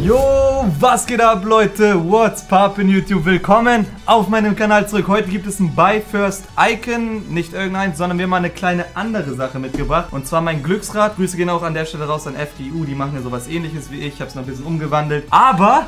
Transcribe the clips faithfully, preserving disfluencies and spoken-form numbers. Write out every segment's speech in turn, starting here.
Yo, was geht ab, Leute? What's poppin', YouTube? Willkommen auf meinem Kanal zurück. Heute gibt es ein Buy First Icon. Nicht irgendeins, sondern wir haben mal eine kleine andere Sache mitgebracht. Und zwar mein Glücksrad. Grüße gehen auch an der Stelle raus an F D U. Die machen ja sowas ähnliches wie ich. Ich hab's noch ein bisschen umgewandelt. Aber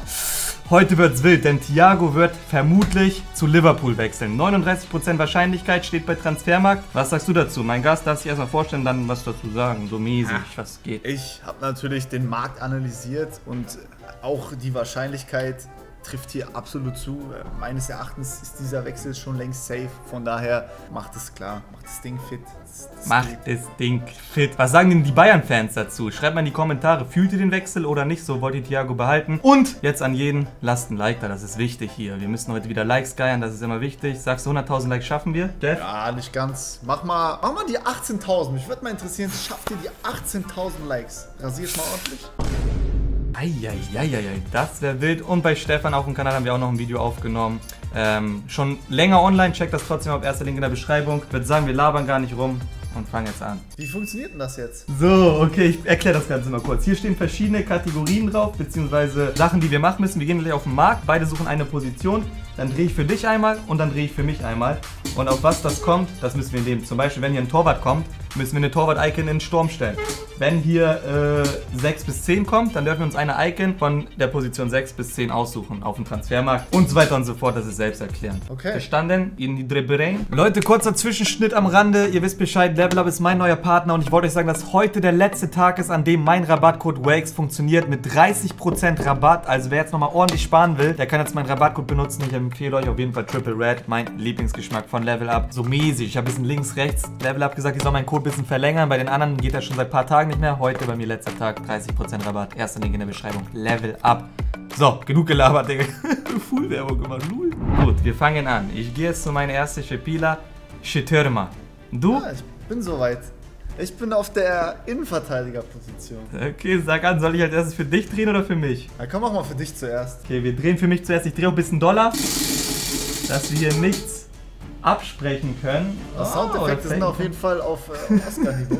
heute wird's wild, denn Thiago wird vermutlich zu Liverpool wechseln. neununddreißig Prozent Wahrscheinlichkeit steht bei Transfermarkt. Was sagst du dazu? Mein Gast darf sich erstmal vorstellen, dann was dazu sagen. So mäßig, Ach, was geht. Ich habe natürlich den Markt analysiert und auch die Wahrscheinlichkeit trifft hier absolut zu. Meines Erachtens ist dieser Wechsel schon längst safe. Von daher macht es klar, macht das Ding fit. Das, das macht das Ding fit. Was sagen denn die Bayern-Fans dazu? Schreibt mal in die Kommentare, fühlt ihr den Wechsel oder nicht? So wollt ihr Thiago behalten. Und jetzt an jeden, lasst ein Like da, das ist wichtig hier. Wir müssen heute wieder Likes geiern, das ist immer wichtig. Sagst du, hunderttausend Likes schaffen wir? Jeff? Ja, nicht ganz. Mach mal, mach mal die achtzehntausend. Mich würde mal interessieren, schafft ihr die achtzehntausend Likes? Rasiert mal ordentlich. Eieieiei, das wäre wild. Und bei Stefan auf dem Kanal haben wir auch noch ein Video aufgenommen. Ähm, schon länger online, checkt das trotzdem auf erster Link in der Beschreibung. Ich würde sagen, wir labern gar nicht rum und fangen jetzt an. Wie funktioniert denn das jetzt? So, okay, ich erkläre das Ganze mal kurz. Hier stehen verschiedene Kategorien drauf, beziehungsweise Sachen, die wir machen müssen. Wir gehen gleich auf den Markt, beide suchen eine Position. Dann drehe ich für dich einmal und dann drehe ich für mich einmal. Und auf was das kommt, das müssen wir nehmen. Zum Beispiel, wenn hier ein Torwart kommt, müssen wir eine Torwart-Icon in den Sturm stellen. Wenn hier äh, sechs bis zehn kommt, dann dürfen wir uns eine Icon von der Position sechs bis zehn aussuchen auf dem Transfermarkt und so weiter und so fort. Das ist selbst erklären. Okay. Verstanden? In die Dribbling. Leute, kurzer Zwischenschnitt am Rande. Ihr wisst Bescheid, Level Up ist mein neuer Partner und ich wollte euch sagen, dass heute der letzte Tag ist, an dem mein Rabattcode WAKES funktioniert mit dreißig Prozent Rabatt. Also wer jetzt nochmal ordentlich sparen will, der kann jetzt meinen Rabattcode benutzen. Ich empfehle euch auf jeden Fall Triple Red, mein Lieblingsgeschmack von Level Up. So mäßig. Ich habe ein bisschen links, rechts Level Up gesagt, ich soll meinen Code ein bisschen verlängern. Bei den anderen geht das schon seit ein paar Tagen nicht mehr. Heute bei mir letzter Tag, dreißig Prozent Rabatt. Erster Link in der Beschreibung. Level Up. So, genug gelabert, Digga. Full-Werbung gemacht. Null. Gut, wir fangen an. Ich gehe jetzt zu meinem ersten Spieler, Schitörma. Du? Ja, ich bin soweit. Ich bin auf der Innenverteidigerposition. Okay, sag an, soll ich als erstes für dich drehen oder für mich? Na komm, mach mal für dich zuerst. Okay, wir drehen für mich zuerst. Ich drehe auch ein bisschen Dollar, dass wir hier nichts absprechen können. Oh, Soundeffekte sind auf jeden Fall auf äh, Oscar-Niveau.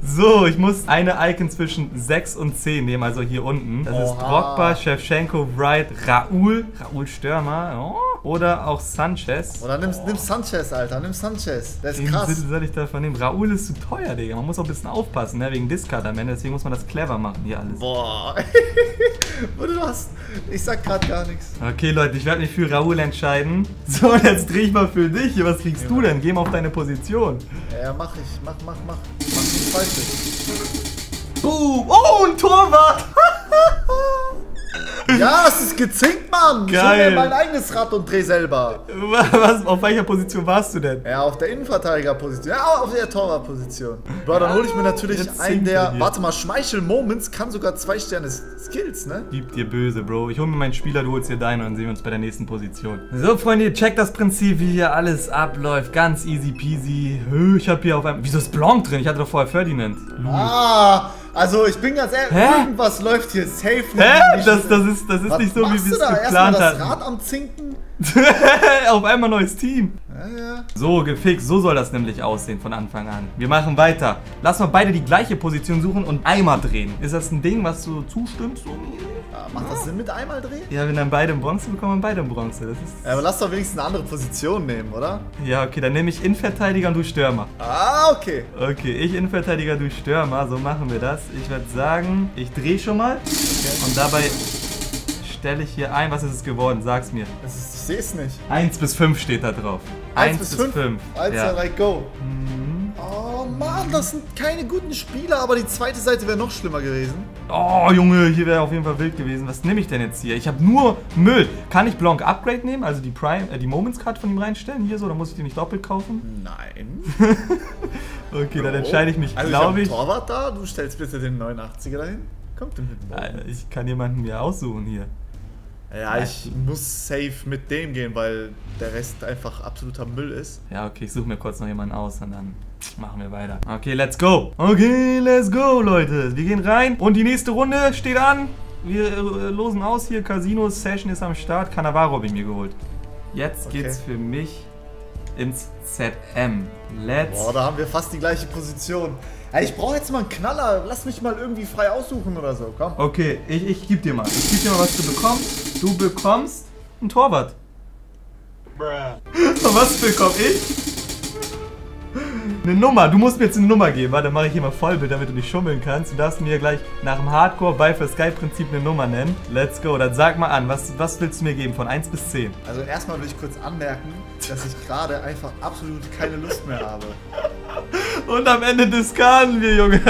So, ich muss eine Icon zwischen sechs und zehn nehmen, also hier unten. Das Oha. Ist Drogba, Shevchenko, Wright, Raul, Raul Stürmer oh. oder auch Sanchez. Oder nimm, oh. nimm Sanchez, Alter, nimm Sanchez. Der ist Den krass. Sinn soll ich davon nehmen? Raul ist zu teuer, Digga. Man muss auch ein bisschen aufpassen, ne? Wegen Discard am Ende, deswegen muss man das clever machen hier alles. Boah. Du hast, ich sag grad gar nichts. Okay, Leute, ich werde mich für Raul entscheiden. So, jetzt dreh ich mal für dich. Was kriegst ja. du denn? Geh mal auf deine Position. Ja, ja, mach ich. Mach, mach, mach. Mach nicht falsch. Boom. Oh, ein Torwart. Ja, es ist gezinkt, Mann. Geil. Ich hol mir mein eigenes Rad und dreh selber. Was, auf welcher Position warst du denn? Ja, auf der Innenverteidigerposition. Ja, auf der Torwartposition. Bro, dann hole ich mir natürlich Jetzt einen der... Warte mal, Schmeichel Moments kann sogar zwei Sterne Skills, ne? Gib dir böse, Bro. Ich hole mir meinen Spieler, du holst dir deinen und dann sehen wir uns bei der nächsten Position. So, Freunde, ihr checkt das Prinzip, wie hier alles abläuft. Ganz easy peasy. Ich habe hier auf einem... Wieso ist Blanc drin? Ich hatte doch vorher Ferdinand. Ah... Also, ich bin ganz ehrlich, Hä? irgendwas läuft hier safe. Hä? Das, das ist, das ist Was nicht so, wie wir es geplant hatten. Das Rad am Zinken? Auf einmal neues Team. Ja, ja. So, gefixt. So soll das nämlich aussehen von Anfang an. Wir machen weiter. Lass mal beide die gleiche Position suchen und einmal drehen. Ist das ein Ding, was du zustimmst? Ja, macht das Sinn mit einmal drehen? Ja, wenn dann beide im Bronze bekommen, beide im Bronze. Das ist ja, aber lass doch wenigstens eine andere Position nehmen, oder? Ja, okay, dann nehme ich Innenverteidiger und du Stürmer. Ah, okay. Okay, ich Innenverteidiger, du Stürmer. So machen wir das. Ich würde sagen, ich drehe schon mal. Okay. Und dabei stelle ich hier ein. Was ist es geworden? Sag's mir. Das ist, ich sehe es nicht. eins bis fünf steht da drauf. eins bis fünf? eins, ja. Like go. Mhm. Oh Mann, das sind keine guten Spieler, aber die zweite Seite wäre noch schlimmer gewesen. Oh Junge, hier wäre auf jeden Fall wild gewesen. Was nehme ich denn jetzt hier? Ich habe nur Müll. Kann ich Blanc Upgrade nehmen, also die Prime, äh, die Moments Card von ihm reinstellen hier so? Oder muss ich die nicht doppelt kaufen? Nein. Okay, Bro, dann entscheide ich mich, also glaube ich. Ich habe einen Torwart da, du stellst bitte den neunundachtziger dahin. Kommt denn mit Alter, ich kann jemanden mir aussuchen hier. Ja, ich muss safe mit dem gehen, weil der Rest einfach absoluter Müll ist. Ja, okay, ich suche mir kurz noch jemanden aus und dann machen wir weiter. Okay, let's go. Okay, let's go, Leute. Wir gehen rein und die nächste Runde steht an. Wir losen aus hier. Casino Session ist am Start. Cannavaro habe ich mir geholt. Jetzt okay. geht's für mich ins Z M. Let's. Boah, da haben wir fast die gleiche Position. Ich brauche jetzt mal einen Knaller. Lass mich mal irgendwie frei aussuchen oder so. Komm. Okay, ich, ich geb dir mal. Ich geb dir mal, was du bekommst. Du bekommst einen Torwart. Bruh. Was bekomme ich? Eine Nummer. Du musst mir jetzt eine Nummer geben. Warte, dann mache ich hier mal Vollbild, damit du nicht schummeln kannst. Du darfst mir gleich nach dem Hardcore bei für Sky-Prinzip eine Nummer nennen. Let's go. Dann sag mal an, was, was willst du mir geben von eins bis zehn? Also erstmal will ich kurz anmerken, dass ich gerade einfach absolut keine Lust mehr habe. Und am Ende diskarden wir, Junge.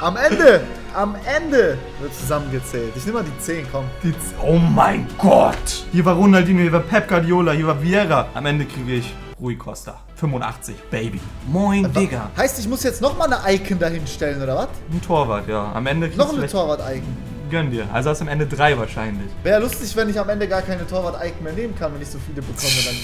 Am Ende, am Ende wird zusammengezählt. Ich nehme mal die zehn, komm. Die oh mein Gott. Hier war Ronaldinho, hier war Pep Guardiola, hier war Vieira. Am Ende kriege ich Rui Costa. fünfundachtzig, Baby. Moin, aber, Digga. Heißt, ich muss jetzt nochmal eine Icon dahinstellen, oder was? Ein Torwart, ja. Am Ende kriegst du noch eine Torwart-Icon. Gönn dir. Also hast du am Ende drei wahrscheinlich. Wäre lustig, wenn ich am Ende gar keine Torwart-Icon mehr nehmen kann, wenn ich so viele bekomme, dann...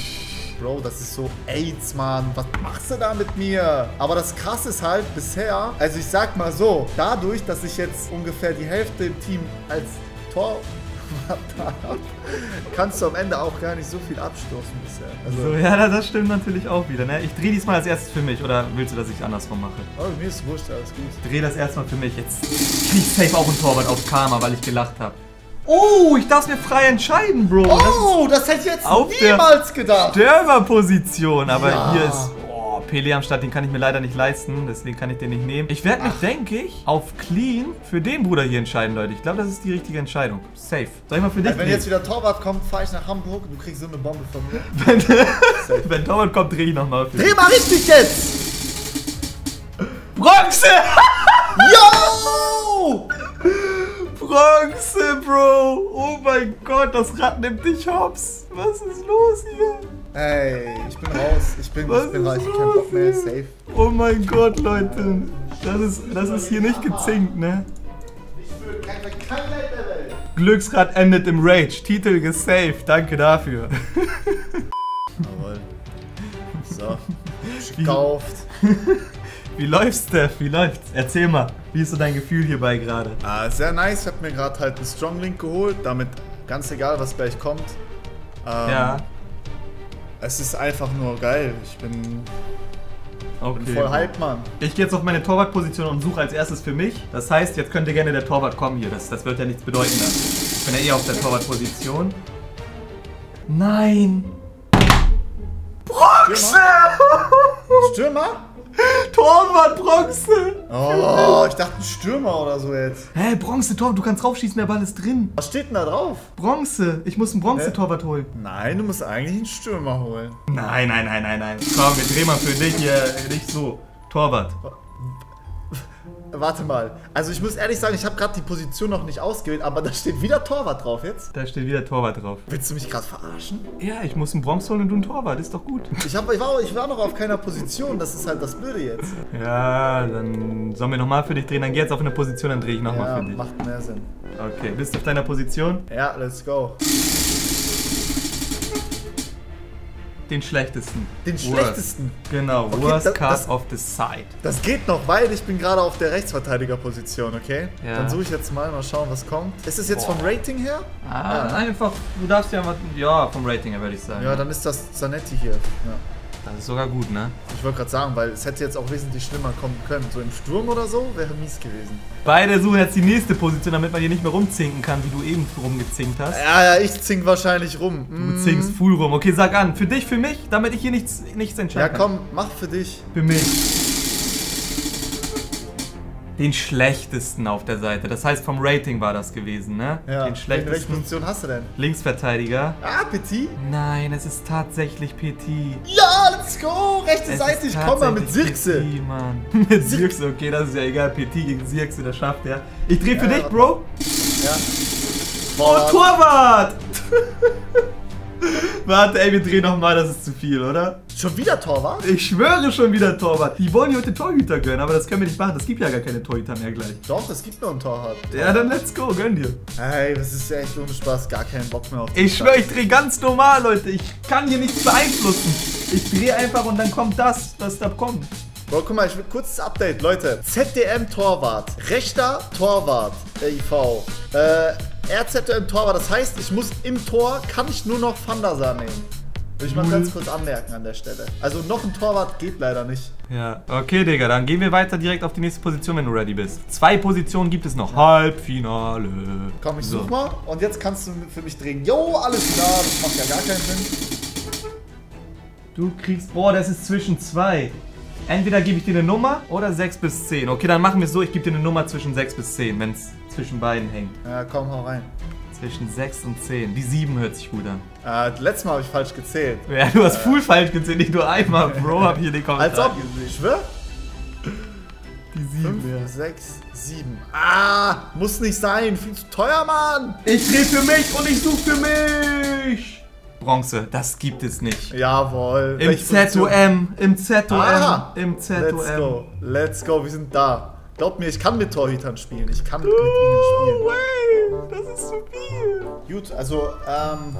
Bro, das ist so AIDS, Mann. Was machst du da mit mir? Aber das Krasse ist halt bisher, also ich sag mal so, dadurch, dass ich jetzt ungefähr die Hälfte im Team als Torwart habe, kannst du am Ende auch gar nicht so viel abstoßen bisher. Also, so, ja, das stimmt natürlich auch wieder. Ne? Ich drehe diesmal als erstes für mich, oder willst du, dass ich andersrum mache? Oh, mir ist wurscht, alles gut. Ich drehe das erstmal für mich. Jetzt krieg ich safe auch einen Torwart auf Karma, weil ich gelacht habe. Oh, ich darf mir frei entscheiden, Bro. Oh, das, das hätte ich jetzt auf niemals gedacht. Stürmerposition, aber ja. Hier ist oh, Pelé am Start, den kann ich mir leider nicht leisten, deswegen kann ich den nicht nehmen. Ich werde mich, denke ich, auf Clean für den Bruder hier entscheiden, Leute. Ich glaube, das ist die richtige Entscheidung. Safe. Soll ich mal für dich? Ja, wenn jetzt wieder Torwart kommt, fahre ich nach Hamburg und du kriegst so eine Bombe von mir. Wenn, wenn Torwart kommt, drehe ich nochmal. Dreh mal richtig jetzt! Bronze! Yo! Bronze, Bro! Oh mein Gott, das Rad nimmt dich hops! Was ist los hier? Ey, ich bin raus. Ich bin raus. Ich bin raus. Ich kann nicht mehr. Safe. Oh mein Gott, Leute. Das ist, das ist hier nicht gezinkt, ne? Ich will keine Krankheit der Welt. Glücksrad endet im Rage. Titel gesaved. Danke dafür. Jawohl. So. Gekauft. Wie läuft's, Steph? Wie läuft's? Erzähl mal, wie ist so dein Gefühl hierbei gerade? Ah, sehr nice. Ich habe mir gerade halt einen Strong Link geholt, damit ganz egal, was gleich kommt. Ähm, ja. Es ist einfach nur geil. Ich bin, okay, bin voll hype, Mann. Ich gehe jetzt auf meine Torwartposition und suche als erstes für mich. Das heißt, jetzt könnte gerne der Torwart kommen hier. Das, das wird ja nichts bedeuten. Dann. Ich bin ja eh auf der Torwartposition. Nein! Bronze! Stürmer? Torwart Bronze! Oh, ich dachte ein Stürmer oder so jetzt. Hä, hey, Bronze, Torwart, du kannst draufschießen, der Ball ist drin. Was steht denn da drauf? Bronze, ich muss einen Bronze-Torwart äh? holen. Nein, du musst eigentlich einen Stürmer holen. Nein, nein, nein, nein, nein. Komm, wir drehen mal für dich hier, nicht so. Torwart. Warte mal. Also ich muss ehrlich sagen, ich habe gerade die Position noch nicht ausgewählt, aber da steht wieder Torwart drauf jetzt. Da steht wieder Torwart drauf. Willst du mich gerade verarschen? Ja, ich muss einen Bronze holen und du einen Torwart, ist doch gut. Ich, hab, ich, war, ich war noch auf keiner Position, das ist halt das Blöde jetzt. Ja, dann sollen wir nochmal für dich drehen, dann geh jetzt auf eine Position, dann drehe ich nochmal ja, für dich. Macht mehr Sinn. Okay, bist du auf deiner Position? Ja, let's go. Den schlechtesten. Den worst. schlechtesten? Genau, okay, worst das, card das, of the side. Das geht noch, weil ich bin gerade auf der Rechtsverteidigerposition, okay? Ja. Dann suche ich jetzt mal, mal schauen, was kommt. Ist es jetzt Boah. vom Rating her? Ah, ja. Einfach, du darfst ja was, ja, vom Rating her würde ich sagen. Ja, ja, dann ist das Zanetti hier. Ja. Das ist sogar gut, ne? Ich wollte gerade sagen, weil es hätte jetzt auch wesentlich schlimmer kommen können. So im Sturm oder so wäre mies gewesen. Beide suchen jetzt die nächste Position, damit man hier nicht mehr rumzinken kann, wie du eben rumgezinkt hast. Ja, ja, ich zink wahrscheinlich rum. Du zinkst full rum. Okay, sag an. Für dich, für mich, damit ich hier nichts, nichts entscheiden kann. Ja, komm, mach für dich. Für mich. Den schlechtesten auf der Seite. Das heißt, vom Rating war das gewesen, ne? Ja. Den schlechtesten. Welche Position hast du denn? Linksverteidiger. Ah, Petit? Nein, es ist tatsächlich Petit. Ja, let's go! Rechte es Seite, ich komme mal mit Sirxe. Petit, Mann. Mit Sirxe, okay, das ist ja egal. Petit gegen Sirxe, das schafft er. Ich dreh für ja, dich, Bro. Ja. Boah. Und Torwart! Warte, ey, wir drehen nochmal, das ist zu viel, oder? Schon wieder Torwart? Ich schwöre, schon wieder Torwart. Die wollen dir heute Torhüter gönnen, aber das können wir nicht machen. Das gibt ja gar keine Torhüter mehr gleich. Doch, es gibt noch einen Torwart. Ja, dann let's go, gönn dir. Ey, das ist echt ohne Spaß, gar keinen Bock mehr auf den Ich schwöre, ich drehe ganz normal, Leute. Ich kann hier nichts beeinflussen. Ich drehe einfach und dann kommt das, was da kommt. Bro, guck mal, ich will kurzes Update, Leute. Z D M-Torwart, rechter Torwart, der I V. Äh, R Z M-Torwart, das heißt, ich muss im Tor, kann ich nur noch Van der Sar nehmen. Will ich mal ganz kurz anmerken an der Stelle. Also noch ein Torwart geht leider nicht. Ja, okay, Digga, dann gehen wir weiter direkt auf die nächste Position, wenn du ready bist. Zwei Positionen gibt es noch. Ja. Halbfinale. Komm, ich so. such mal. Und jetzt kannst du für mich drehen. Jo, alles klar. Das macht ja gar keinen Sinn. Du kriegst... Boah, das ist zwischen zwei. Entweder gebe ich dir eine Nummer oder sechs bis zehn. Okay, dann machen wir es so. Ich gebe dir eine Nummer zwischen sechs bis zehn, wenn es zwischen beiden hängt. Ja, komm, hau rein. Zwischen sechs und zehn. Die sieben hört sich gut an. Äh, letztes Mal habe ich falsch gezählt. Ja, du hast äh. full falsch gezählt, nicht nur einmal. Bro, hab hier den Kommentar. Als ob, ich schwör. Die sieben, fünf, sechs, sieben. Ah, muss nicht sein. Viel zu teuer, Mann. Ich drehe für mich und ich suche für mich. Bronze, das gibt es nicht. Jawohl. Im Z O M, im Z O M, ah, im Z O M. Let's go, let's go, wir sind da. Glaub mir, ich kann mit Torhütern spielen. Ich kann mit, mit ihnen spielen. Wait, das ist zu viel. Gut, also ähm,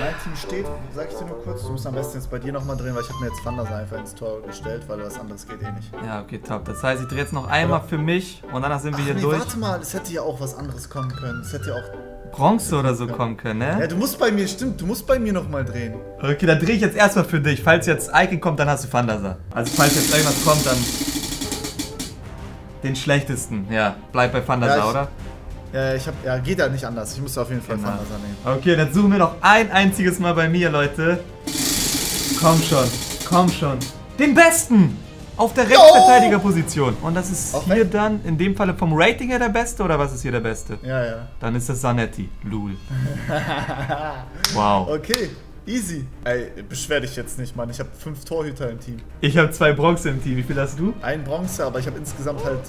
mein Team steht, sag ich dir nur kurz, du musst am besten jetzt bei dir nochmal drehen, weil ich habe mir jetzt Van der Sar einfach ins Tor gestellt, weil was anderes geht eh nicht. Ja, okay, top. Das heißt, ich drehe jetzt noch einmal für mich und danach sind wir Ach, hier nee, durch. Warte mal, es hätte ja auch was anderes kommen können. Es hätte ja auch Bronze oder so kommen können, ne? Ja, du musst bei mir, stimmt, du musst bei mir nochmal drehen. Okay, dann drehe ich jetzt erstmal für dich. Falls jetzt Icon kommt, dann hast du Van der Sar. Also falls jetzt irgendwas kommt, dann... Den schlechtesten, ja. Bleib bei Van der Sar, ja, oder? Ja, ich hab, ja, geht ja nicht anders. Ich muss auf jeden Fall genau. Van der Sar nehmen. Okay, dann suchen wir noch ein einziges Mal bei mir, Leute. Komm schon, komm schon. Den Besten! Auf der Rechtsverteidigerposition. Und das ist okay. Hier dann in dem Falle vom Rating her der Beste, oder was ist hier der Beste? Ja, ja. Dann ist das Zanetti. Lul. Wow. Okay. Easy. Ey, beschwer dich jetzt nicht, Mann. Ich habe fünf Torhüter im Team. Ich habe zwei Bronze im Team. Wie viel hast du? Ein Bronze, aber ich habe insgesamt halt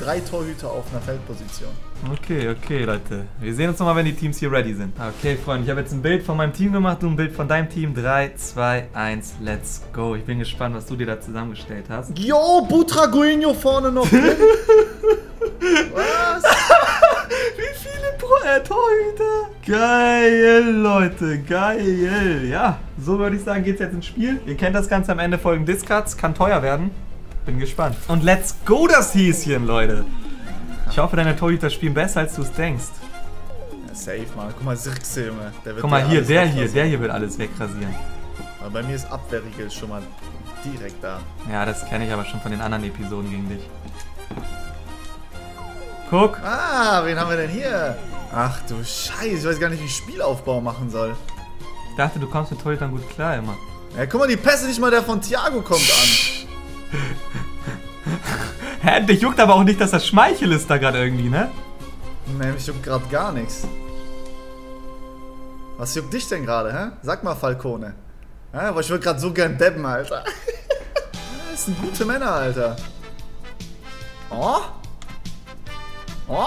drei Torhüter auf einer Feldposition. Okay, okay, Leute. Wir sehen uns nochmal, wenn die Teams hier ready sind. Okay, Freunde, ich habe jetzt ein Bild von meinem Team gemacht und ein Bild von deinem Team. drei, zwei, eins, let's go. Ich bin gespannt, was du dir da zusammengestellt hast. Yo, Butragueño vorne noch. Was? Wie viele Pro äh, Torhüter? Geil, Leute, geil. Ja, so würde ich sagen, geht's jetzt ins Spiel. Ihr kennt das Ganze, am Ende folgen Discards, kann teuer werden. Bin gespannt. Und let's go das Häschen, Leute. Ich hoffe, deine Torhüter spielen besser, als du es denkst. Ja, safe, Mann. Guck mal, Sirxe, Junge. Der wird Guck mal hier, der hier, der hier wird alles wegrasieren. Aber bei mir ist Abwehrriegel schon mal direkt da. Ja, das kenne ich aber schon von den anderen Episoden gegen dich. Guck. Ah, wen haben wir denn hier? Ach du Scheiße, ich weiß gar nicht, wie ich Spielaufbau machen soll. Ich dachte, du kommst mit Torhütern gut klar immer. Ja, guck mal, die Pässe nicht mal der von Thiago kommt an. Hä, dich juckt aber auch nicht, dass das Schmeichel ist da gerade irgendwie, ne? Ne, mich juckt gerade gar nichts. Was juckt dich denn gerade, hä? Sag mal, Falcone. Ja, aber ich würde gerade so gern debben, Alter. Das sind gute Männer, Alter. Oh? Oh?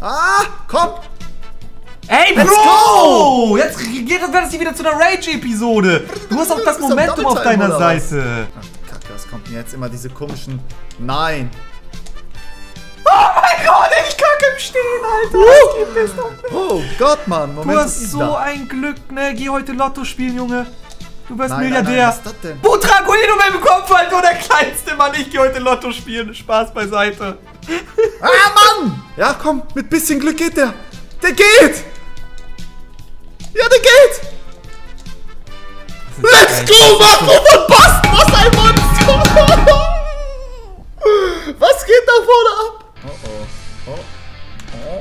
Ah, komm! Ey, Let's Bro! Go! Jetzt geht das, das hier wieder zu einer Rage-Episode. Du hast auch das Momentum auf deiner Seite. Ach, Kacke, was kommt denn jetzt immer diese komischen... Nein! Oh mein Gott, ich kacke im Stehen, Alter! Uh. Das gibt es doch nicht. Oh Gott, Mann! Moment, du hast so da. ein Glück, ne? Geh heute Lotto spielen, Junge! Du wirst nein, Milliardär. Nein, nein, was ist das denn? Butragueño mit dem Kopf, halt nur der kleinste Mann. Ich gehe heute Lotto spielen. Spaß beiseite. Ah, Mann! Ja, komm, mit bisschen Glück geht der. Der geht! Ja, der geht! Let's go, Marco von Basten! Was ein Monster! Was geht da vorne ab? Oh, oh. Oh.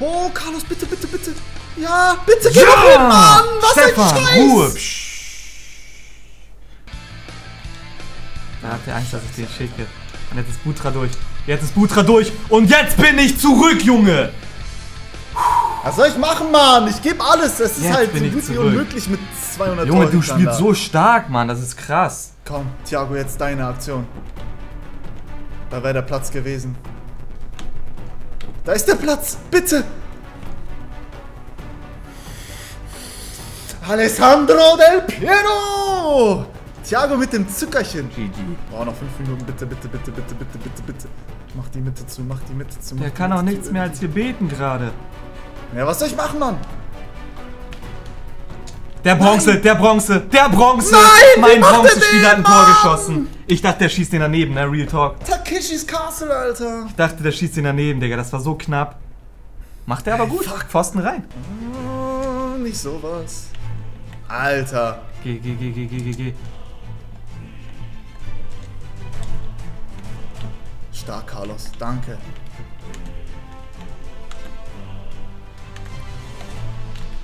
Oh. Oh, Carlos, bitte, bitte, bitte. Ja, bitte geh doch hin, Mann! Was ein Scheiß! Ruhe. Da hat er Angst, dass ich den schicke. Und jetzt ist Butra durch. Jetzt ist Butra durch. Und jetzt bin ich zurück, Junge! Was soll ich machen, Mann? Ich gebe alles. Es ist jetzt halt so gut wie unmöglich mit zweihundert Junge, Torhütern du spielst da. so stark, Mann. Das ist krass. Komm, Thiago, jetzt deine Aktion. Da wäre der Platz gewesen. Da ist der Platz. Bitte! Alessandro del Piero! Thiago mit dem Zuckerchen. G G. Oh, noch fünf Minuten, bitte, bitte, bitte, bitte, bitte, bitte, bitte. Mach die Mitte zu, mach die Mitte zu. Der kann auch nichts mehr als hier beten gerade. Ja, was soll ich machen, Mann? Der Bronze, Nein. der Bronze, der Bronze! Nein! Mein Bronze-Spieler hat ein Tor geschossen. Ich dachte, der schießt den daneben, ne? Real Talk. Takeshi's Castle, Alter. Ich dachte, der schießt den daneben, Digga. Das war so knapp. Macht der aber hey, gut. Fuck. Pfosten rein. Oh. Warum nicht sowas? Alter. Geh, geh, geh, geh, geh, geh. Stark, Carlos. Danke.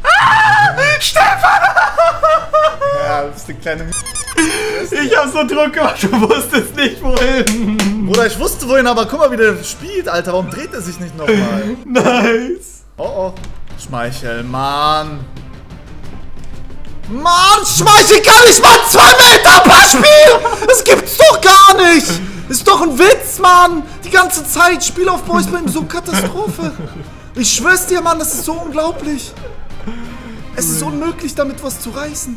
Ah, Stefan! Ja, du bist eine kleine M. Ich hab so Druck gemacht, du wusstest nicht wohin. Bruder, ich wusste wohin, aber guck mal, wie der spielt, Alter. Warum dreht er sich nicht nochmal? Nice. Oh, oh. Schmeichel, Mann. Mann, Schmeichel kann nicht mal zwei Meter per Spiel. Das gibt's doch gar nicht. Ist doch ein Witz, Mann. Die ganze Zeit Spielaufbau ist bei ihm so Katastrophe. Ich schwör's dir, Mann, das ist so unglaublich. Es ist unmöglich, damit was zu reißen.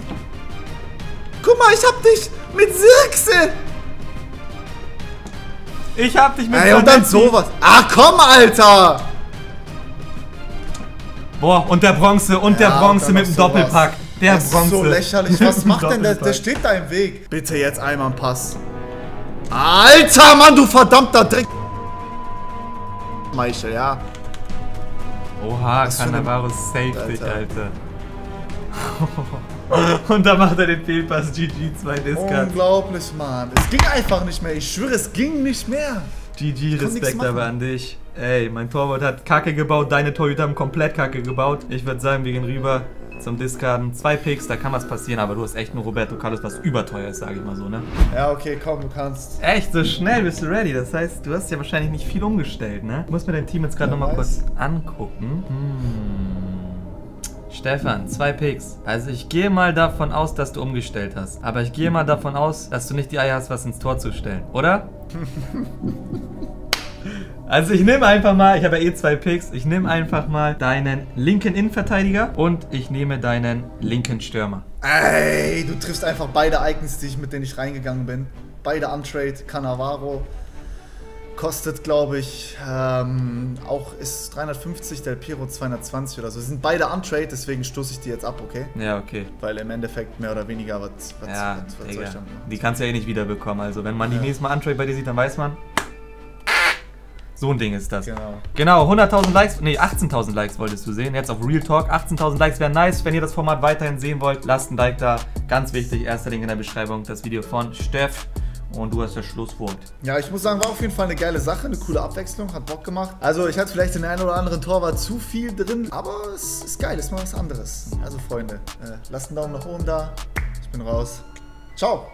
Guck mal, ich hab dich mit Sirxe. Ich hab dich mit Sirxe. Ey, und dann sowas. Ah, komm, Alter. Boah, und der Bronze, und ja, der Bronze mit dem Doppelpack. Der das Bronze. Das ist so lächerlich. Was macht denn der? Der steht da im Weg. Bitte jetzt einmal einen Pass. Alter, Mann, du verdammter Dreck. Schmeichel, ja. Oha, Cannavaro safe dich, Alter. Und da macht er den Fehlpass, G G zwei Discard. Unglaublich, Mann. Es ging einfach nicht mehr. Ich schwöre, es ging nicht mehr. G G, Respekt aber an dich. Ey, mein Torwart hat Kacke gebaut, deine Torhüter haben komplett Kacke gebaut. Ich würde sagen, wir gehen rüber zum Discarden. Zwei Picks, da kann was passieren, aber du hast echt nur Roberto Carlos, was überteuer ist, sage ich mal so, ne? Ja, okay, komm, du kannst. Echt, so schnell bist du ready. Das heißt, du hast ja wahrscheinlich nicht viel umgestellt, ne? Ich muss mir dein Team jetzt gerade nochmal kurz angucken. Hm. Stefan, zwei Picks. Also ich gehe mal davon aus, dass du umgestellt hast. Aber ich gehe mal davon aus, dass du nicht die Eier hast, was ins Tor zu stellen, oder? Also ich nehme einfach mal, ich habe ja eh zwei Picks, ich nehme einfach mal deinen linken Innenverteidiger und ich nehme deinen linken Stürmer. Ey, du triffst einfach beide Icons, die ich, mit denen ich reingegangen bin. Beide Untrade, Cannavaro. Kostet, glaube ich, ähm, auch ist dreihundertfünfzig, Del Piero zweihundertzwanzig oder so. Das sind beide Untrade, deswegen stoße ich die jetzt ab, okay? Ja, okay. Weil im Endeffekt mehr oder weniger was, was, ja, was, was soll ich dann machen? Die kannst du ja eh nicht wiederbekommen. Also wenn man ja. die nächste Mal Untrade bei dir sieht, dann weiß man, so ein Ding ist das. Genau. Genau, hunderttausend Likes, nee, achtzehntausend Likes wolltest du sehen. Jetzt auf Real Talk, achtzehntausend Likes wären nice. Wenn ihr das Format weiterhin sehen wollt, lasst ein Like da. Ganz wichtig, erster Link in der Beschreibung, das Video von Steff. Und du hast das Schlusswort. Ja, ich muss sagen, war auf jeden Fall eine geile Sache, eine coole Abwechslung, hat Bock gemacht. Also ich hatte vielleicht den einen oder anderen Torwart zu viel drin, aber es ist geil, ist mal was anderes. Also Freunde, äh, lasst einen Daumen nach oben da. Ich bin raus. Ciao.